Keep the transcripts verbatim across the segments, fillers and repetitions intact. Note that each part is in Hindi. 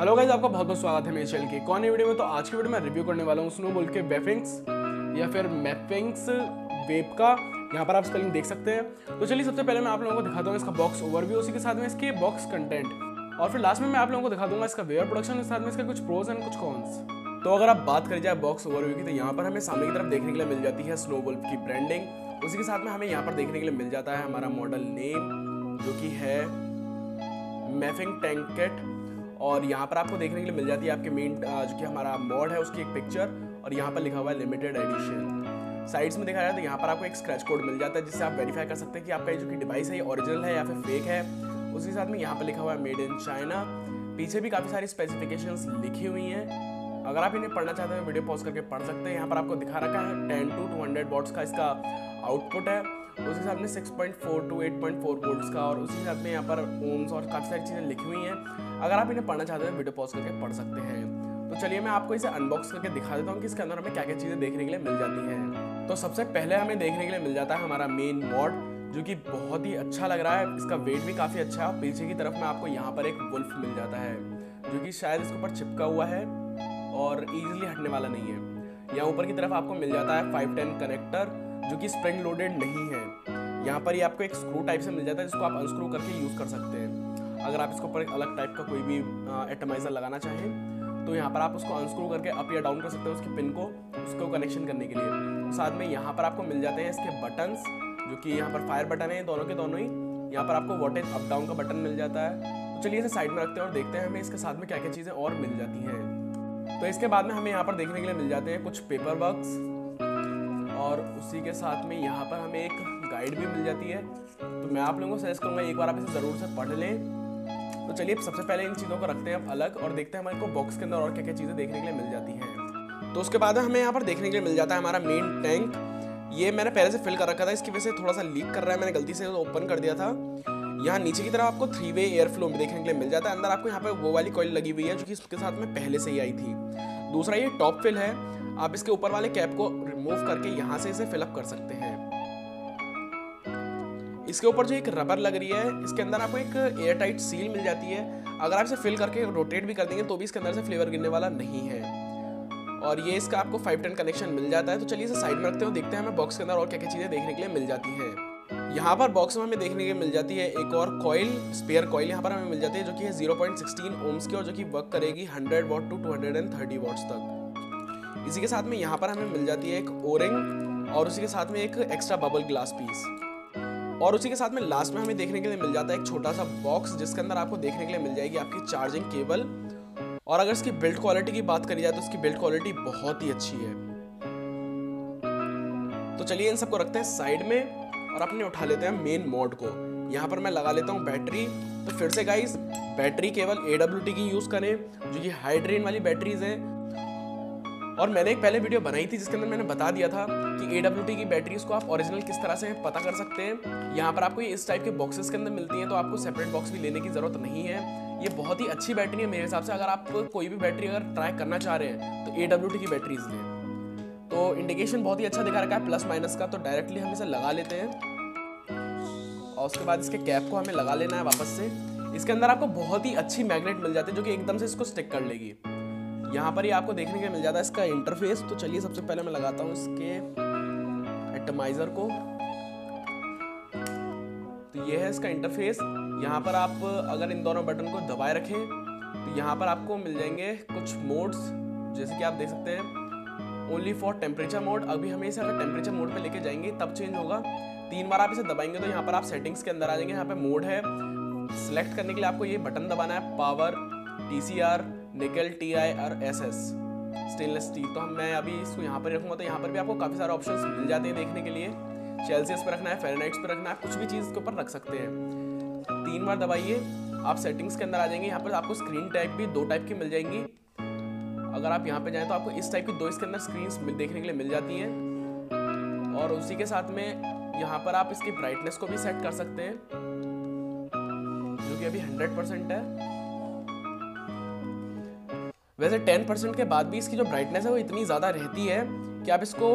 हेलो गाइस, आपका बहुत बहुत स्वागत है मेरे चैनल के कौन वीडियो में। तो आज की वीडियो में रिव्यू करने वाला हूँ स्नो वुल्फ के मेफेंग्स या फिर मेफेंग्स वेब का। यहाँ पर आप इसका लिंक देख सकते हैं। तो चलिए सबसे पहले मैं आप लोगों को दिखाता हूँ इसका बॉक्स ओवरव्यू, उसी के साथ में इसके बॉक्स कंटेंट, और फिर लास्ट में मैं आप लोगों को दिखा दूंगा इसका वेयर प्रोडक्शन के साथ में इसके कुछ प्रोज एंड कुछ कॉन्स। तो अगर आप बात करी जाए बॉक्स ओवरव्यू की, तो यहाँ पर हमें सामने की तरफ देखने के लिए मिल जाती है स्नो वुल्फ की ब्रांडिंग, उसी के साथ में हमें यहाँ पर देखने के लिए मिल जाता है हमारा मॉडल नेम जो कि है मेफेंग टैंकेट, और यहाँ पर आपको देखने के लिए मिल जाती है आपके मेन जो कि हमारा मॉड है उसकी एक पिक्चर, और यहाँ पर लिखा हुआ है लिमिटेड एडिशन। साइड्स में देखा जाए तो यहाँ पर आपको एक स्क्रैच कोड मिल जाता है जिससे आप वेरीफाई कर सकते हैं कि आपका ये जो कि डिवाइस है ये ओरिजिनल है या फिर फेक है। उसके साथ में यहाँ पर लिखा हुआ है मेड इन चाइना। पीछे भी काफ़ी सारी स्पेसिफिकेशंस लिखी हुई हैं, अगर आप इन्हें पढ़ना चाहते हैं वीडियो पॉज करके पढ़ सकते हैं। यहाँ पर आपको दिखा रखा है ten to two hundred watts का इसका आउटपुट है, उसके साथ में six point four to eight point four volts का, और उसके साथ में यहाँ पर ओम्स और काफ़ी सारी चीज़ें लिखी हुई हैं। अगर आप इन्हें पढ़ना चाहते हैं वीडियो पॉज करके पढ़ सकते हैं। तो चलिए मैं आपको इसे अनबॉक्स करके दिखा देता हूँ कि इसके अंदर हमें क्या क्या चीज़ें देखने के लिए मिल जाती हैं। तो सबसे पहले हमें देखने के लिए मिल जाता है हमारा मेन मॉड जो कि बहुत ही अच्छा लग रहा है, इसका वेट भी काफ़ी अच्छा है। पीछे की तरफ में आपको यहाँ पर एक वुल्फ मिल जाता है जो कि शायद इसके ऊपर चिपका हुआ है और ईजिली हटने वाला नहीं है। यहाँ ऊपर की तरफ आपको मिल जाता है फाइव टेन कनेक्टर जो कि स्प्रिंग लोडेड नहीं है। यहाँ पर ही आपको एक स्क्रू टाइप से मिल जाता है जिसको आप अनस्क्रू करके यूज़ कर सकते हैं। अगर आप इसके ऊपर एक अलग टाइप का कोई भी एटमाइज़र लगाना चाहें तो यहाँ पर आप उसको अनस्क्रू करके अप या डाउन कर सकते हैं उसकी पिन को, उसको कनेक्शन करने के लिए। साथ में यहाँ पर आपको मिल जाते हैं इसके बटन्स जो कि यहाँ पर फायर बटन है दोनों के दोनों ही। यहाँ पर आपको वोल्टेज अप डाउन का बटन मिल जाता है। तो चलिए इसे साइड में रखते हैं और देखते हैं हमें इसके साथ में क्या क्या चीज़ें और मिल जाती हैं। तो इसके बाद में हमें यहाँ पर देखने के लिए मिल जाते हैं कुछ पेपर वर्क्स, और उसी के साथ में यहाँ पर हमें एक गाइड भी मिल जाती है। तो मैं आप लोगों को सजेस्ट करूँगा एक बार आप इसे ज़रूर से पढ़ लें। तो चलिए सबसे पहले इन चीज़ों को रखते हैं अलग और देखते हैं हमारे को बॉक्स के अंदर और क्या क्या चीज़ें देखने के लिए मिल जाती हैं। तो उसके बाद हमें यहाँ पर देखने के लिए मिल जाता है हमारा मेन टैंक। ये मैंने पहले से फिल कर रखा था, इसकी वजह से थोड़ा सा लीक कर रहा है, मैंने गलती से ओपन कर दिया था। यहाँ नीचे की तरफ आपको थ्री वे एयर फ्लो में देखने के लिए मिल जाता है। अंदर आपको यहाँ पर वो वाली कॉइल लगी हुई है जो कि इसके साथ में पहले से ही आई थी। दूसरा ये टॉप फिल है, आप इसके ऊपर वाले कैप को रिमूव करके यहाँ से इसे फिलअप कर सकते हैं। इसके ऊपर जो एक रबर लग रही है इसके अंदर आपको एक एयर टाइट सील मिल जाती है। अगर आप इसे फिल करके रोटेट भी कर देंगे तो भी इसके अंदर से फ्लेवर गिरने वाला नहीं है, और ये इसका आपको फाइव टेन कनेक्शन मिल जाता है। तो चलिए इसे साइड में रखते हैं और देखते हैं हमें बॉक्स के अंदर और क्या क्या चीज़ें देखने के लिए मिल जाती हैं। यहाँ पर बॉक्स में हमें देखने के लिए मिल जाती है एक और कॉइल, स्पेयर कॉइल यहाँ पर हमें मिल जाती है जो कि है zero point one six ohms की, और जो कि वर्क करेगी hundred watt to two hundred and thirty watts तक। इसी के साथ में यहाँ पर हमें मिल जाती है एक ओरिंग, और उसी के साथ में एक एक्स्ट्रा बबल ग्लास पीस, और उसी के साथ में लास्ट में हमें देखने के लिए मिल जाता है एक छोटा सा बॉक्स जिसके अंदर आपको देखने के लिए मिल जाएगी आपकी चार्जिंग केबल। और अगर इसकी बिल्ड क्वालिटी की बात करी जाए तो इसकी बिल्ड क्वालिटी बहुत ही अच्छी है। तो चलिए इन सबको रखते हैं साइड में और अपने उठा लेते हैं मेन मॉड को। यहाँ पर मैं लगा लेता हूँ बैटरी। तो फिर से गाइस, बैटरी केवल ए डब्ल्यू टी की यूज़ करें जो कि हाई ड्रेन वाली बैटरीज हैं, और मैंने एक पहले वीडियो बनाई थी जिसके अंदर मैंने बता दिया था कि ए डब्ल्यू टी की बैटरीज को आप ओरिजिनल किस तरह से पता कर सकते हैं। यहाँ पर आपको इस टाइप के बॉक्सेस के अंदर मिलती हैं, तो आपको सेपरेट बॉक्स भी लेने की ज़रूरत नहीं है। ये बहुत ही अच्छी बैटरी है मेरे हिसाब से। अगर आप कोई भी बैटरी अगर ट्राई करना चाह रहे हैं तो ए डब्ल्यू टी की बैटरीज लें। तो इंडिकेशन बहुत ही अच्छा दिखा रखा है प्लस माइनस का, तो डायरेक्टली हम इसे लगा लेते हैं, और उसके बाद इसके कैप को हमें लगा लेना है वापस से। इसके अंदर आपको बहुत ही अच्छी मैग्नेट मिल जाती है जो कि एकदम से इसको स्टिक कर लेगी। यहाँ पर ही आपको देखने को मिल जाता है इसका इंटरफेस। तो चलिए सबसे पहले मैं लगाता हूँ इसके एटमाइज़र को। तो ये है इसका इंटरफेस। यहाँ पर आप अगर इन दोनों बटन को दबाए रखें तो यहाँ पर आपको मिल जाएंगे कुछ मोड्स, जैसे कि आप देख सकते हैं ओनली फॉर टेम्परेचर मोड। अभी हमें इसे अगर टेम्परेचर मोड पे लेके जाएंगे तब चेंज होगा। तीन बार आप इसे दबाएंगे तो यहाँ पर आप सेटिंग्स के अंदर आ जाएंगे। यहाँ पे मोड है, सिलेक्ट करने के लिए आपको ये बटन दबाना है, power, T C R, nickel, T I R, S S, stainless steel. तो मैं अभी इसको यहाँ पर रखूँगा, तो यहाँ पर भी आपको काफ़ी सारे ऑप्शन मिल जाते हैं देखने के लिए। सेल्सियस पर रखना है, फ़ारेनहाइट पर रखना है, कुछ भी चीज़ के ऊपर रख सकते हैं। तीन बार दबाइए, आप सेटिंग्स के अंदर आ जाएंगे। यहाँ पर आपको स्क्रीन टाइप भी दो टाइप की मिल जाएंगी। अगर आप यहाँ पे जाएँ तो आपको इस टाइप की दो इसके अंदर स्क्रीन देखने के लिए मिल जाती हैं, और उसी के साथ में यहाँ पर आप इसकी ब्राइटनेस को भी सेट कर सकते हैं जो कि अभी हंड्रेड परसेंट है। वैसे टेन परसेंट के बाद भी इसकी जो ब्राइटनेस है वो इतनी ज़्यादा रहती है कि आप इसको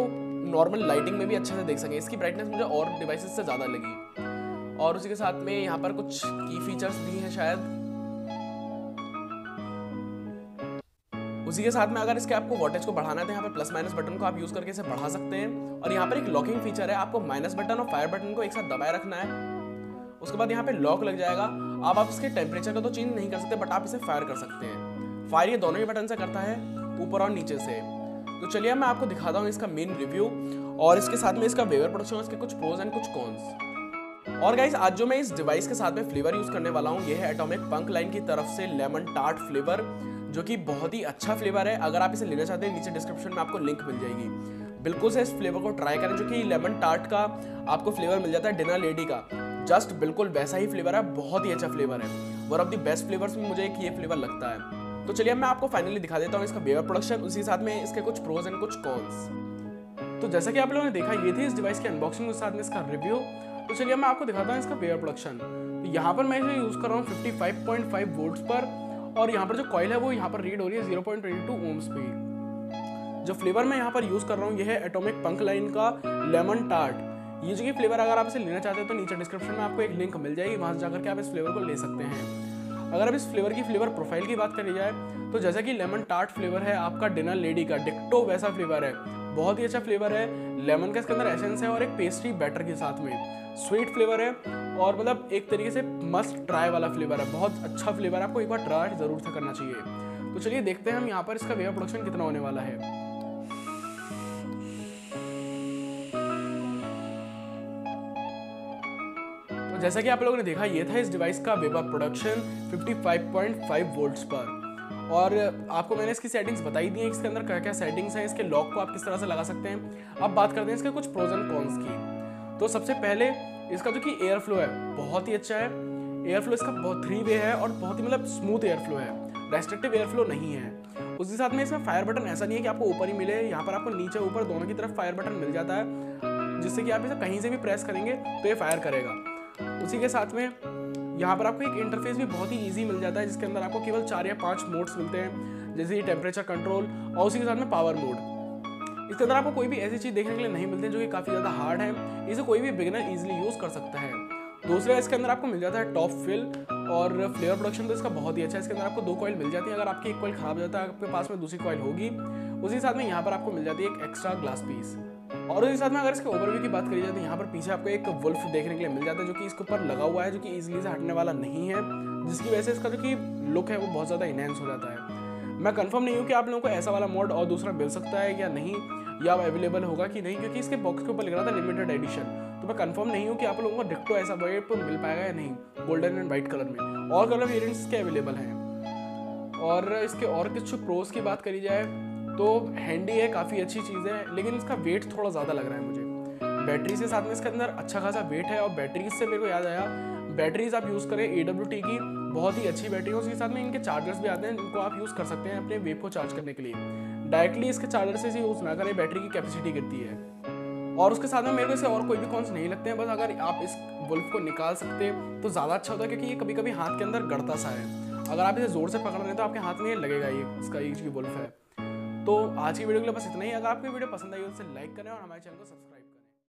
नॉर्मल लाइटिंग में भी अच्छे से देख सकें। इसकी ब्राइटनेस मुझे और डिवाइसेस से ज़्यादा लगी, और उसी के साथ में यहाँ पर कुछ की फीचर्स भी हैं शायद। उसी के साथ में अगर इसके आपको वोल्टेज को बढ़ाना है तो यहाँ पर प्लस माइनस बटन को आप यूज करके इसे बढ़ा सकते हैं। और यहाँ पर एक लॉकिंग फीचर है, आपको माइनस बटन और फायर बटन को एक साथ दबाए रखना है, उसके बाद यहाँ पे लॉक लग जाएगा। अब आप इसके टेम्परेचर का तो चेंज नहीं कर सकते, बट आप इसे फायर कर सकते हैं। फायर ये दोनों ही बटन से करता है, ऊपर और नीचे से। तो चलिए मैं आपको दिखाता हूँ इसका मेन रिव्यू और इसके साथ में इसका वेवर प्रोडक्शन, इसके कुछ प्रोज एंड कुछ कॉन्स। और गाइस आज जो मैं इस डिवाइस के साथ में फ्लेवर यूज़ करने वाला हूँ ये है एटॉमिक पंक लाइन की तरफ से लेमन टार्ट फ्लेवर, जो कि बहुत ही अच्छा फ्लेवर है। अगर आप इसे लेना चाहते हैं नीचे डिस्क्रिप्शन में आपको लिंक मिल जाएगी, बिल्कुल से इस फ्लेवर को ट्राई करें। जो कि लेमन टार्ट का आपको फ्लेवर मिल जाता है डिनर लेडी का, जस्ट बिल्कुल वैसा ही फ्लेवर है, बहुत ही अच्छा फ्लेवर है। One of the best flavours में मुझे एक ये फ्लेवर लगता है। तो चलिए मैं आपको फाइनली दिखा देता हूँ इसका वेवर प्रोडक्शन, उसी साथ में इसके कुछ प्रोज एंड कुछ कॉन्स। तो जैसा कि आप लोगों ने देखा ये थी इस डिवाइस की अनबॉक्सिंग के साथ में इसका रिव्यू। तो चलिए मैं आपको दिखाता हूँ इसका वेवर प्रोडक्शन। तो यहाँ पर मैं इसे यूज़ कर रहा हूँ पचपन पॉइंट पाँच वोल्ट्स पर, और यहाँ पर जो कॉइल है वो यहाँ पर रीड हो रही है zero point two two ohms पे। जो फ्लेवर मैं यहाँ पर यूज़ कर रहा हूँ ये है एटॉमिक पंक लाइन का लेमन टार्ट। ये जो कि फ्लेवर अगर आप इसे लेना चाहते हो तो नीचे डिस्क्रिप्शन में आपको एक लिंक मिल जाएगी, वहाँ से जाकर के आप इस फ्लेवर को ले सकते हैं। अगर आप इस फ्लेवर की फ्लेवर प्रोफाइल की बात करी जाए तो जैसा कि लेमन टार्ट फ्लेवर है आपका डिनर लेडी का डिक्टो, वैसा फ्लेवर है, बहुत ही अच्छा फ्लेवर है। लेमन का इसके अंदर एसेंस है और एक पेस्ट्री बैटर के साथ में स्वीट फ्लेवर है, और मतलब एक तरीके से मस्ट ट्राई वाला फ्लेवर है, बहुत अच्छा फ्लेवर है, आपको एक बार ट्राई ज़रूर से करना चाहिए। तो चलिए देखते हैं हम यहाँ पर इसका वेवर प्रोडक्शन कितना होने वाला है। तो जैसा कि आप लोगों ने देखा ये था इस डिवाइस का वेवर प्रोडक्शन पचपन पॉइंट पाँच वोल्ट्स पर, और आपको मैंने इसकी सेटिंग्स बताई दी हैं, इसके अंदर क्या क्या सेटिंग्स हैं, इसके लॉक को आप किस तरह से लगा सकते हैं। अब बात करते हैं इसके कुछ प्रोज एंड कॉन्स की। तो सबसे पहले इसका जो कि एयर फ्लो है बहुत ही अच्छा है। एयर फ्लो इसका बहुत थ्री वे है और बहुत ही मतलब स्मूथ एयर फ्लो है, रेस्ट्रिक्टिव एयर फ्लो नहीं है। उसके साथ में इसमें फायर बटन ऐसा नहीं है कि आपको ऊपर ही मिले, यहाँ पर आपको नीचे ऊपर दोनों की तरफ फायर बटन मिल जाता है, जिससे कि आप इसे कहीं से भी प्रेस करेंगे तो ये फायर करेगा। उसी के साथ में यहाँ पर आपको एक इंटरफेस भी बहुत ही इजी मिल जाता है, जिसके अंदर आपको केवल चार या पांच मोड्स मिलते हैं, जैसे टेम्परेचर कंट्रोल और उसी के साथ में पावर मोड। इसके अंदर आपको कोई भी ऐसी चीज़ देखने के लिए नहीं मिलती जो कि काफ़ी ज़्यादा हार्ड है, इसे कोई भी बिगिनर ईजिली यूज़ कर सकता है। दूसरा इसके अंदर आपको मिल जाता है टॉप फिल, और फ्लेवर प्रोडक्शन तो इसका बहुत ही अच्छा है। इसके अंदर आपको दो कॉइल मिल जाती है, अगर आपकी एक कॉइल खराब हो जाता है आपके पास में दूसरी कॉइल होगी। उसी साथ में यहाँ पर आपको मिल जाती है एक एक्स्ट्रा ग्लास पीस, और उसी साथ में अगर इसके ओवरव्यू की बात करी जाए तो यहाँ पर पीछे आपको एक वुल्फ देखने के लिए मिल जाता है, जो कि इसके ऊपर लगा हुआ है, जो कि इजीली से हटने वाला नहीं है, जिसकी वजह से इसका जो कि लुक है वो बहुत ज़्यादा इनहेंस हो जाता है। मैं कंफर्म नहीं हूँ कि आप लोगों को ऐसा वाला मॉड और दूसरा मिल सकता है या नहीं, या अवेलेबल होगा कि नहीं, क्योंकि इसके बॉक्स के ऊपर लिख रहा था लिमिटेड एडिशन। तो मैं कंफर्म नहीं हूँ कि आप लोगों को डिक्टो ऐसा वेरिएंट पर मिल पाएगा या नहीं, गोल्डन एंड वाइट कलर में। और कलर वेरियंट्स के अवेलेबल हैं। और इसके और कुछ प्रोज की बात करी जाए तो हैंडी है, काफ़ी अच्छी चीज़ है, लेकिन इसका वेट थोड़ा ज़्यादा लग रहा है मुझे। बैटरीज के साथ में इसके अंदर अच्छा खासा वेट है, और बैटरीज से मेरे को याद आया, बैटरीज आप यूज़ करें ए डब्ल्यू टी की, बहुत ही अच्छी बैटरी है। उसके साथ में इनके चार्जर्स भी आते हैं, जिनको आप यूज़ कर सकते हैं अपने वेब को चार्ज करने के लिए। डायरेक्टली इसके चार्जर से यूज़ ना करें, बैटरी की कैपेसिटी गिरती है। और उसके साथ में मेरे को इसे और कोई भी कॉन्स नहीं लगते हैं, बस अगर आप इस वुल्फ को निकाल सकते तो ज़्यादा अच्छा होता, क्योंकि ये कभी कभी हाथ के अंदर गड़ता सा है, अगर आप इसे ज़ोर से पकड़ रहे हैं तो आपके हाथ में ये लगेगा, ये इसका एक वुल्फ है। तो आज की वीडियो के लिए बस इतना ही। अगर आपको वीडियो पसंद आई हो तो लाइक करें और हमारे चैनल को सब्सक्राइब